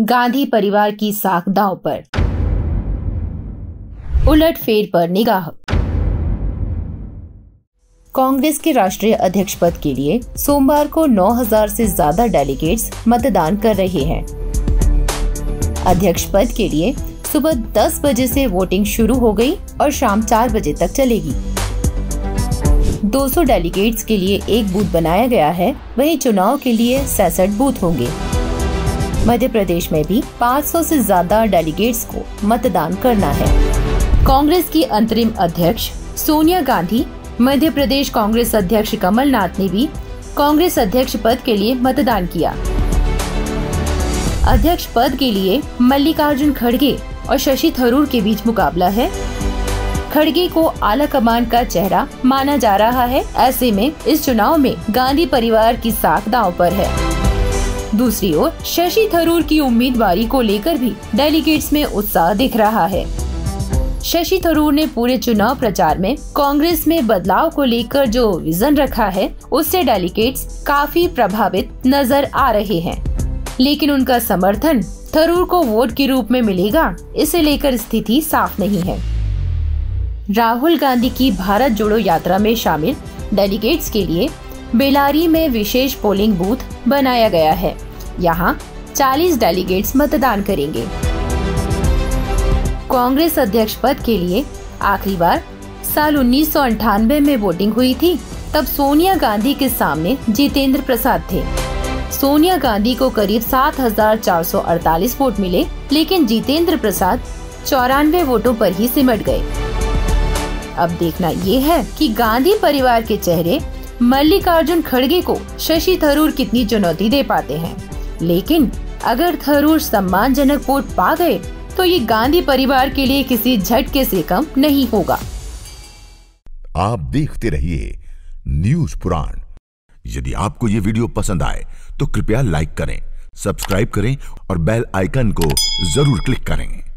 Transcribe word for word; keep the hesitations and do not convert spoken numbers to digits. गांधी परिवार की साख दांव पर। उलटफेर पर निगाह। कांग्रेस के राष्ट्रीय अध्यक्ष पद के लिए सोमवार को नौ हज़ार से ज्यादा डेलीगेट्स मतदान कर रहे हैं। अध्यक्ष पद के लिए सुबह दस बजे से वोटिंग शुरू हो गई और शाम चार बजे तक चलेगी। दो सौ डेलीगेट्स के लिए एक बूथ बनाया गया है, वहीं चुनाव के लिए सड़सठ बूथ होंगे। मध्य प्रदेश में भी पाँच सौ से ज्यादा डेलीगेट्स को मतदान करना है। कांग्रेस की अंतरिम अध्यक्ष सोनिया गांधी, मध्य प्रदेश कांग्रेस अध्यक्ष कमल नाथ ने भी कांग्रेस अध्यक्ष पद के लिए मतदान किया। अध्यक्ष पद के लिए मल्लिकार्जुन खड़गे और शशि थरूर के बीच मुकाबला है। खड़गे को आला कमान का चेहरा माना जा रहा है, ऐसे में इस चुनाव में गांधी परिवार की साख दांव पर है। दूसरी ओर शशि थरूर की उम्मीदवारी को लेकर भी डेलीगेट्स में उत्साह दिख रहा है। शशि थरूर ने पूरे चुनाव प्रचार में कांग्रेस में बदलाव को लेकर जो विजन रखा है, उससे डेलीगेट्स काफी प्रभावित नजर आ रहे हैं, लेकिन उनका समर्थन थरूर को वोट के रूप में मिलेगा, इसे लेकर स्थिति साफ नहीं है। राहुल गांधी की भारत जोड़ो यात्रा में शामिल डेलीगेट्स के लिए बेलारी में विशेष पोलिंग बूथ बनाया गया है। यहाँ चालीस डेलीगेट्स मतदान करेंगे। कांग्रेस अध्यक्ष पद के लिए आखिरी बार साल उन्नीस सौ अंठानवे में वोटिंग हुई थी, तब सोनिया गांधी के सामने जितेंद्र प्रसाद थे। सोनिया गांधी को करीब सात हज़ार चार सौ अड़तालीस वोट मिले, लेकिन जितेंद्र प्रसाद चौरानवे वोटों पर ही सिमट गए। अब देखना ये है कि गांधी परिवार के चेहरे मल्लिकार्जुन खड़गे को शशि थरूर कितनी चुनौती दे पाते हैं, लेकिन अगर थरूर सम्मानजनक वोट पा गए तो ये गांधी परिवार के लिए किसी झटके से कम नहीं होगा। आप देखते रहिए न्यूज़ पुराण। यदि आपको ये वीडियो पसंद आए तो कृपया लाइक करें, सब्सक्राइब करें और बेल आइकन को जरूर क्लिक करें।